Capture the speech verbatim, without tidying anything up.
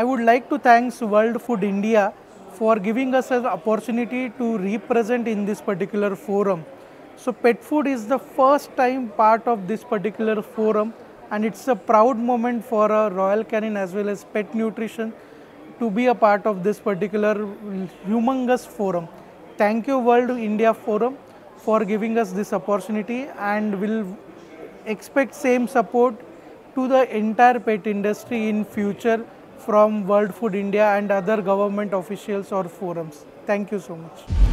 I would like to thank World Food India for giving us an opportunity to represent in this particular forum. So pet food is the first time part of this particular forum, and it's a proud moment for a Royal Canin as well as pet nutrition to be a part of this particular humongous forum. Thank you World India Forum for giving us this opportunity, and we'll expect same support to the entire pet industry in future from World Food India and other government officials or forums. Thank you so much.